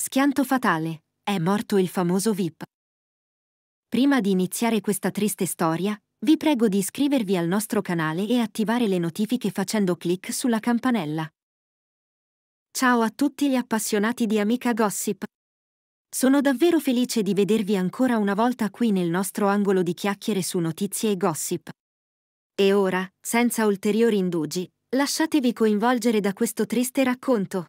Schianto fatale. È morto il famoso VIP. Prima di iniziare questa triste storia, vi prego di iscrivervi al nostro canale e attivare le notifiche facendo clic sulla campanella. Ciao a tutti gli appassionati di Amica Gossip. Sono davvero felice di vedervi ancora una volta qui nel nostro angolo di chiacchiere su notizie e gossip. E ora, senza ulteriori indugi, lasciatevi coinvolgere da questo triste racconto.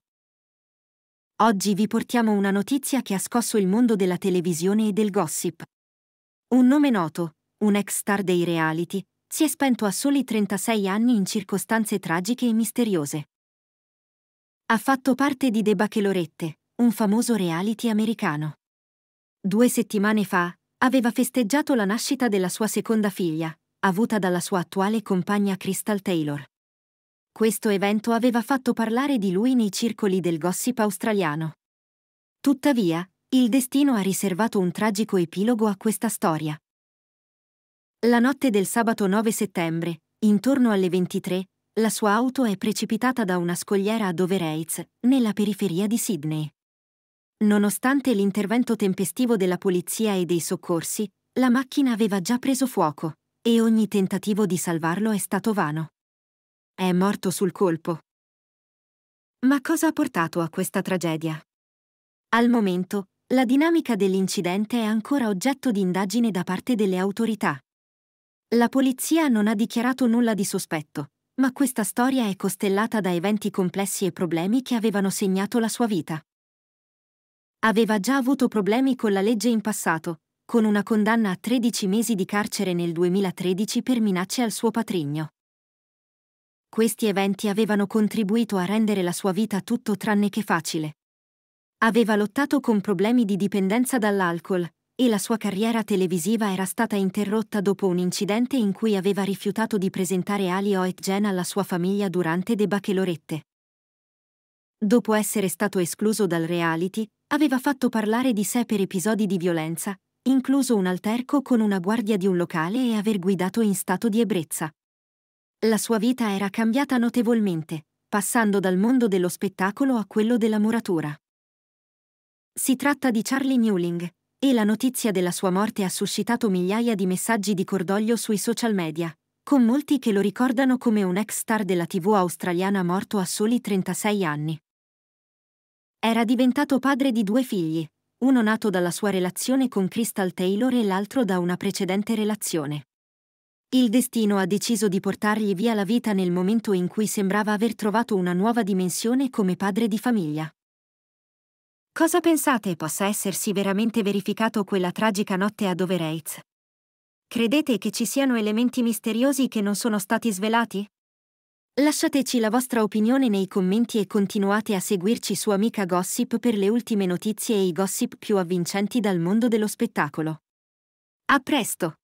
Oggi vi portiamo una notizia che ha scosso il mondo della televisione e del gossip. Un nome noto, un ex star dei reality, si è spento a soli 36 anni in circostanze tragiche e misteriose. Ha fatto parte di The Bachelorette, un famoso reality americano. 2 settimane fa, aveva festeggiato la nascita della sua seconda figlia, avuta dalla sua attuale compagna Crystal Taylor. Questo evento aveva fatto parlare di lui nei circoli del gossip australiano. Tuttavia, il destino ha riservato un tragico epilogo a questa storia. La notte del sabato 9 settembre, intorno alle 23, la sua auto è precipitata da una scogliera a Dover Heights, nella periferia di Sydney. Nonostante l'intervento tempestivo della polizia e dei soccorsi, la macchina aveva già preso fuoco, e ogni tentativo di salvarlo è stato vano. È morto sul colpo. Ma cosa ha portato a questa tragedia? Al momento, la dinamica dell'incidente è ancora oggetto di indagine da parte delle autorità. La polizia non ha dichiarato nulla di sospetto, ma questa storia è costellata da eventi complessi e problemi che avevano segnato la sua vita. Aveva già avuto problemi con la legge in passato, con una condanna a 13 mesi di carcere nel 2013 per minacce al suo patrigno. Questi eventi avevano contribuito a rendere la sua vita tutto tranne che facile. Aveva lottato con problemi di dipendenza dall'alcol, e la sua carriera televisiva era stata interrotta dopo un incidente in cui aveva rifiutato di presentare Ali Oetjen alla sua famiglia durante The Bachelorette. Dopo essere stato escluso dal reality, aveva fatto parlare di sé per episodi di violenza, incluso un alterco con una guardia di un locale e aver guidato in stato di ebbrezza. La sua vita era cambiata notevolmente, passando dal mondo dello spettacolo a quello della muratura. Si tratta di Charlie Newling, e la notizia della sua morte ha suscitato migliaia di messaggi di cordoglio sui social media, con molti che lo ricordano come un ex star della TV australiana morto a soli 36 anni. Era diventato padre di 2 figli, uno nato dalla sua relazione con Crystal Taylor e l'altro da una precedente relazione. Il destino ha deciso di portargli via la vita nel momento in cui sembrava aver trovato una nuova dimensione come padre di famiglia. Cosa pensate possa essersi veramente verificato quella tragica notte a Dover Heights? Credete che ci siano elementi misteriosi che non sono stati svelati? Lasciateci la vostra opinione nei commenti e continuate a seguirci su Amica Gossip per le ultime notizie e i gossip più avvincenti dal mondo dello spettacolo. A presto!